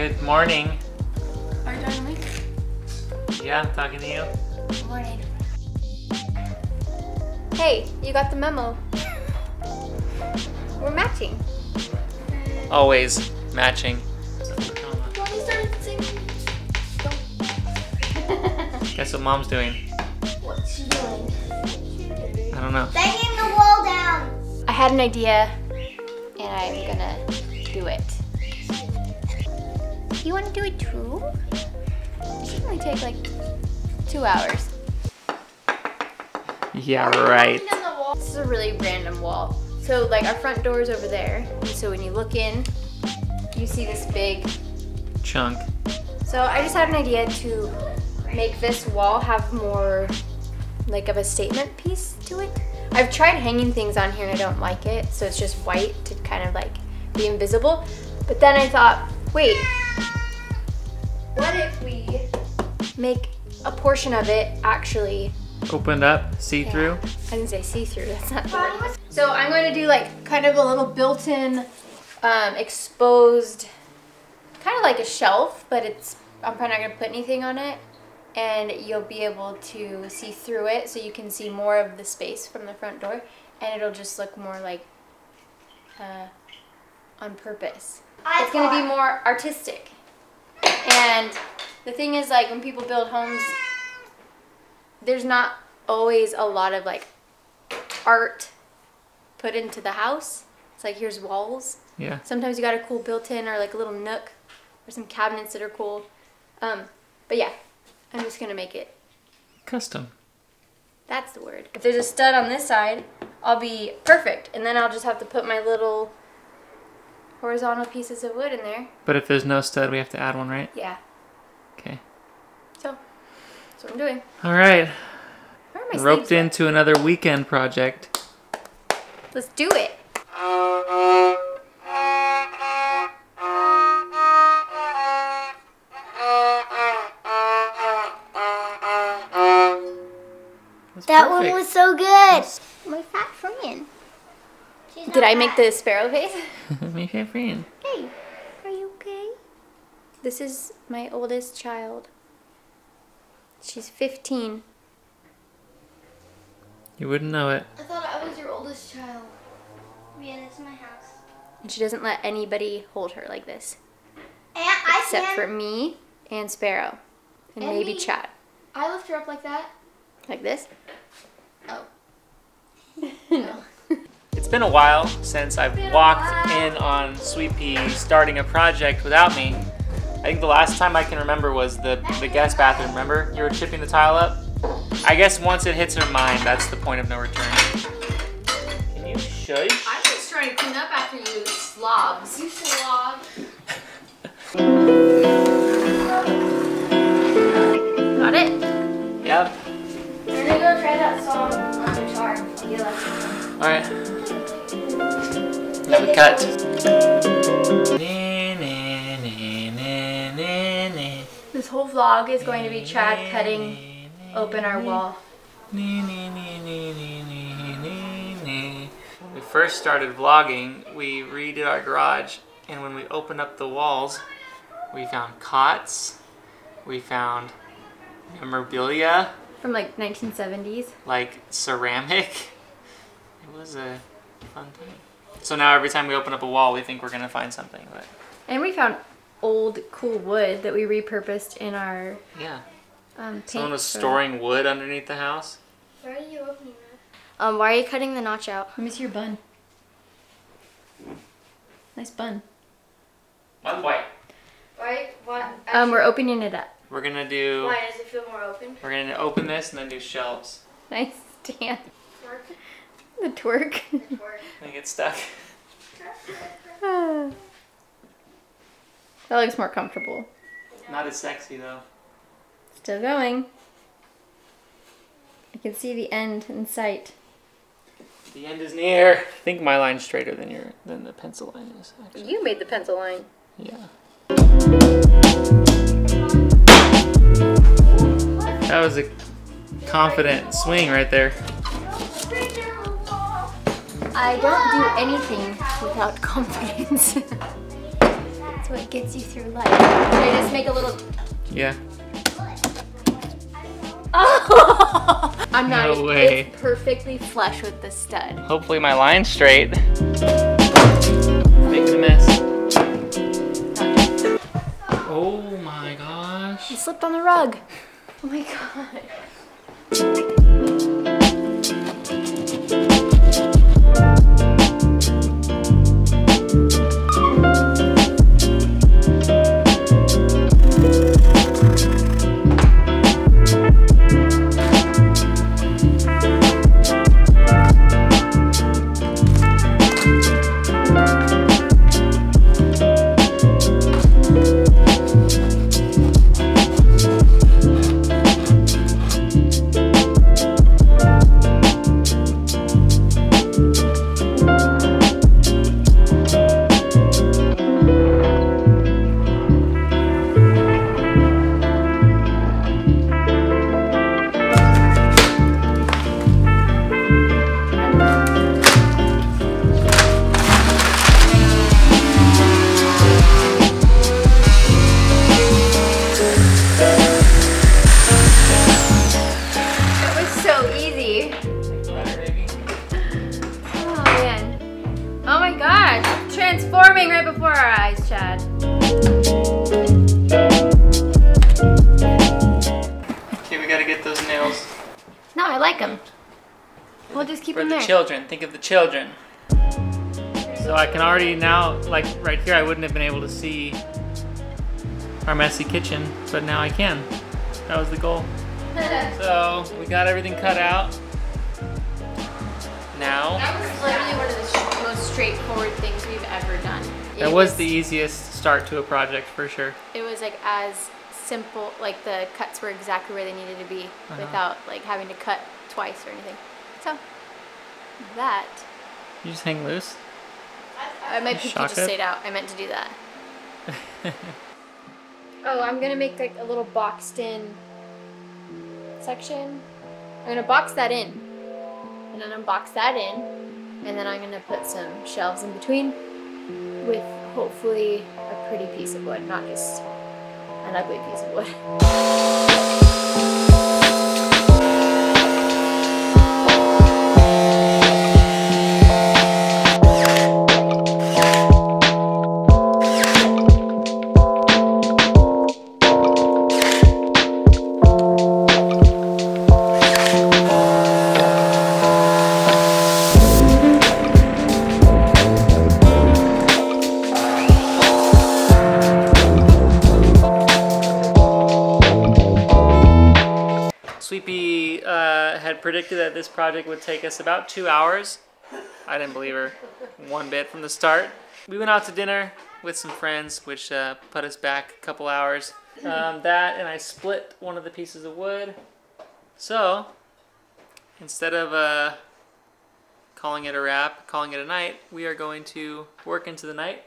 Good morning. Are you talking to me? Yeah, I'm talking to you. Good morning. Hey, you got the memo. We're matching. Always matching. Guess what mom's doing? What's she doing? I don't know. Banging the wall down! I had an idea and I'm gonna do it. You wanna do it too? It should only take like 2 hours. Yeah, right. This is a really random wall. So like our front door is over there. And so when you look in, you see this big chunk. So I just had an idea to make this wall have more like of a statement piece to it. I've tried hanging things on here and I don't like it. So it's just white to kind of like be invisible. But then I thought, wait, what if we make a portion of it actually opened up, see-through? Yeah. I didn't say see-through, that's not the word. So I'm going to do like kind of a little built-in exposed, kind of like a shelf, but it's, I'm probably not going to put anything on it. And you'll be able to see through it so you can see more of the space from the front door. And it'll just look more like on purpose. It's going to be more artistic. And the thing is, like, when people build homes, there's not always a lot of like art put into the house. It's like, here's walls. Yeah. Sometimes you got a cool built-in or like a little nook or some cabinets that are cool. But yeah, I'm just gonna make it custom. That's the word. If there's a stud on this side, I'll be perfect. And then I'll just have to put my little horizontal pieces of wood in there. But if there's no stud, we have to add one, right? Yeah. Okay. So that's what I'm doing. All right. Where are my sleeves? Roped into another weekend project. Let's do it. That one was so good. My fat friend. Did I make the sparrow face? My fat friend. Hey, are you okay? This is my oldest child. She's 15. You wouldn't know it. I thought I was your oldest child. Yeah, that's my house. And she doesn't let anybody hold her like this. And I except can. For me and Sparrow. And maybe me. Chad. I lift her up like that. Like this? Oh. No. It's been a while since I've walked in on Sweetpea starting a project without me. I think the last time I can remember was the guest bathroom, remember? You were chipping the tile up? I guess once it hits her mind, that's the point of no return. Can you shush? I'm just trying to clean up after you slobs. You slob. Got it? Yep. We're gonna go try that song on guitar. Alright. Now we cut. This whole vlog is going to be Chad cutting open our wall. We first started vlogging, we redid our garage, and when we opened up the walls, we found cots, we found memorabilia. From like 1970s. Like ceramic. It was a fun time. So now every time we open up a wall, we think we're gonna find something. But... And we found old cool wood that we repurposed in our yeah. Someone was storing wood underneath the house. Why are you opening that? Why are you cutting the notch out? I miss your bun. Nice bun. One white. White. We're opening it up. We're gonna do. Why does it feel more open? We're gonna open this and then do shelves. Nice stand. The twerk. The twerk. I get stuck. That looks more comfortable. Not as sexy though. Still going. I can see the end in sight. The end is near. I think my line's straighter than your than the pencil line is. Actually. You made the pencil line. Yeah. That was a confident swing right there. I don't do anything without confidence. what gets you through life. Should I just make a little? Yeah. Oh! I'm not. No way. It's perfectly flush with the stud. Hopefully my line's straight. Making a mess. Oh my gosh. He slipped on the rug. Oh my god. Transforming right before our eyes, Chad. Okay, we gotta get those nails. No, I like them. We'll just keep them there. For the children, think of the children. So I can already now, like right here, I wouldn't have been able to see our messy kitchen, but now I can. That was the goal. So we got everything cut out. Now. That was literally one of the most straightforward things we've ever done. That was the easiest start to a project for sure. It was like as simple, like the cuts were exactly where they needed to be without like having to cut twice or anything. So that. You just hang loose? My pinky just stayed out. I meant to do that. Oh, I'm gonna make like a little boxed in section. I'm gonna box that in and then unbox that in. And then I'm gonna put some shelves in between with hopefully a pretty piece of wood, not just an ugly piece of wood. Sweetpea had predicted that this project would take us about 2 hours. I didn't believe her one bit from the start. We went out to dinner with some friends, which put us back a couple hours. That and I split one of the pieces of wood. So instead of calling it a wrap, calling it a night, we are going to work into the night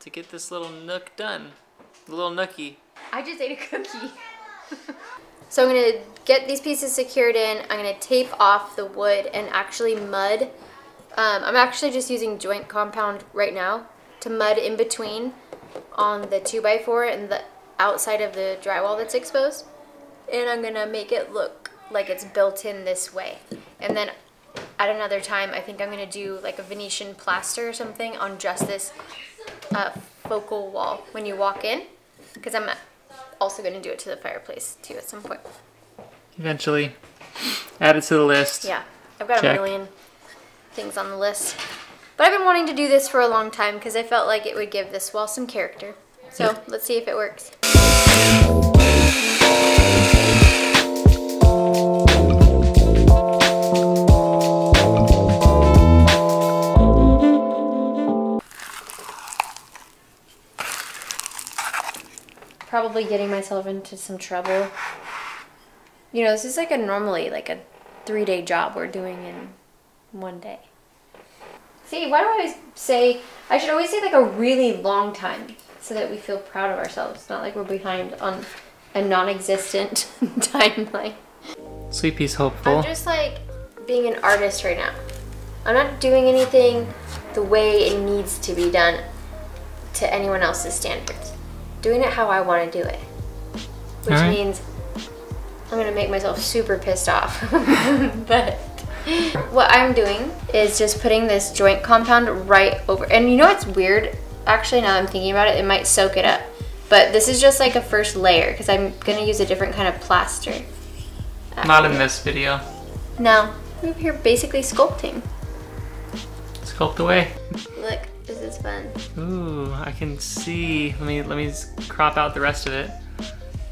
to get this little nook done. The little nookie. I just ate a cookie. So I'm gonna get these pieces secured in. I'm gonna tape off the wood and actually mud. I'm actually just using joint compound right now to mud in between on the 2x4 and the outside of the drywall that's exposed. And I'm gonna make it look like it's built in this way. And then at another time, I think I'm gonna do like a Venetian plaster or something on just this focal wall when you walk in, because I'm also gonna do it to the fireplace too at some point. Eventually, add it to the list. Yeah, I've got a million things on the list. But I've been wanting to do this for a long time because I felt like it would give this wall some character. So let's see if it works. Probably getting myself into some trouble. You know, this is like a normally like a 3-day job we're doing in one day. See, why do I always say, I should always say like a really long time so that we feel proud of ourselves, not like we're behind on a non-existent timeline. Sweetpea's hopeful. I'm just like being an artist right now. I'm not doing anything the way it needs to be done. to anyone else's standards. Doing it how I want to do it, which right. means I'm gonna make myself super pissed off. But what I'm doing is just putting this joint compound right over, and you know what's weird? Actually, now that I'm thinking about it, it might soak it up. But this is just like a first layer because I'm gonna use a different kind of plaster. Not in this video. No, I'm here basically sculpting. Sculpt away. Look, this is fun. Ooh, I can see. Let me crop out the rest of it.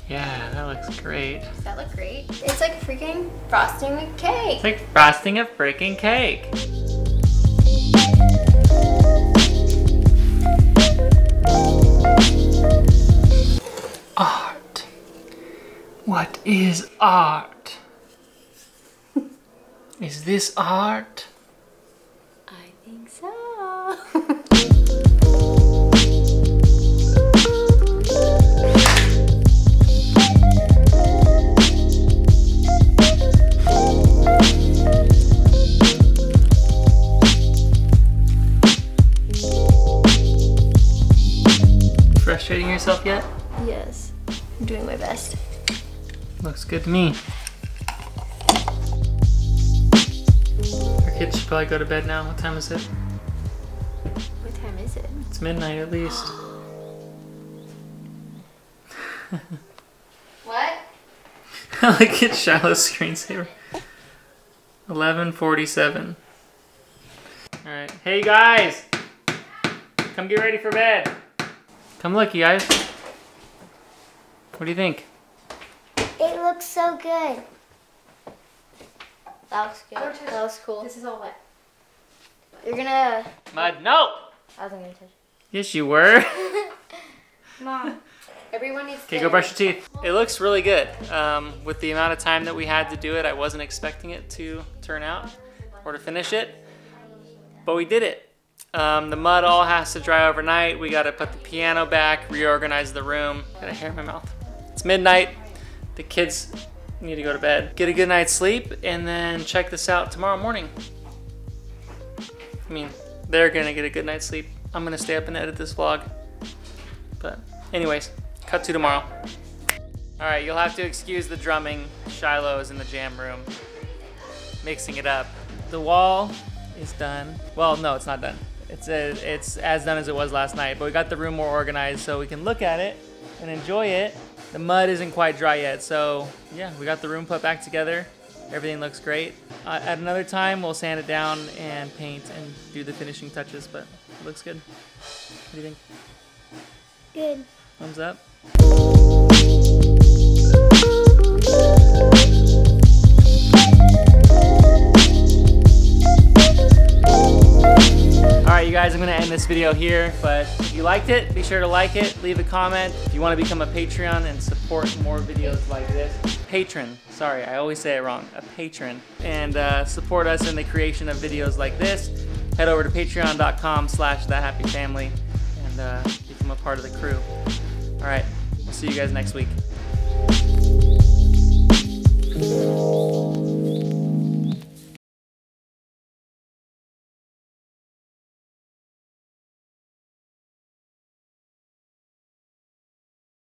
Yeah, that looks great. Does that look great? It's like freaking frosting a cake. It's like frosting a freaking cake. Art. What is art? Is this art? I think so. Frustrating yourself yet? Yes, I'm doing my best. Looks good to me. Our kids should probably go to bed now. What time is it? What time is it? It's midnight at least. What? Like it's shallow screensaver. 11:47. All right. Hey guys, come get ready for bed. Come look, you guys. What do you think? It looks so good. That looks good. That looks cool. This is all wet. You're gonna... Mud, no! I wasn't gonna touch it. Yes, you were. Mom, everyone needs to... Okay, go brush your teeth. It looks really good. With the amount of time that we had to do it, I wasn't expecting it to turn out or to finish it, but we did it. The mud all has to dry overnight. We gotta put the piano back, reorganize the room. Got a hair in my mouth. It's midnight. The kids need to go to bed. Get a good night's sleep and then check this out tomorrow morning. I mean, they're gonna get a good night's sleep. I'm gonna stay up and edit this vlog. But anyways, cut to tomorrow. All right, you'll have to excuse the drumming. Shiloh is in the jam room, mixing it up. The wall is done. Well, no, it's not done. It's as done as it was last night, but we got the room more organized so we can look at it and enjoy it. The mud isn't quite dry yet, so yeah, we got the room put back together. Everything looks great. At another time, we'll sand it down and paint and do the finishing touches, but it looks good. What do you think? Good. Thumbs up. Alright you guys, I'm gonna end this video here, but if you liked it, be sure to like it, leave a comment. If you want to become a Patreon and support more videos like this, patron, sorry, I always say it wrong, a patron, and support us in the creation of videos like this, head over to patreon.com/thehappyfamily and become a part of the crew. Alright, we'll see you guys next week.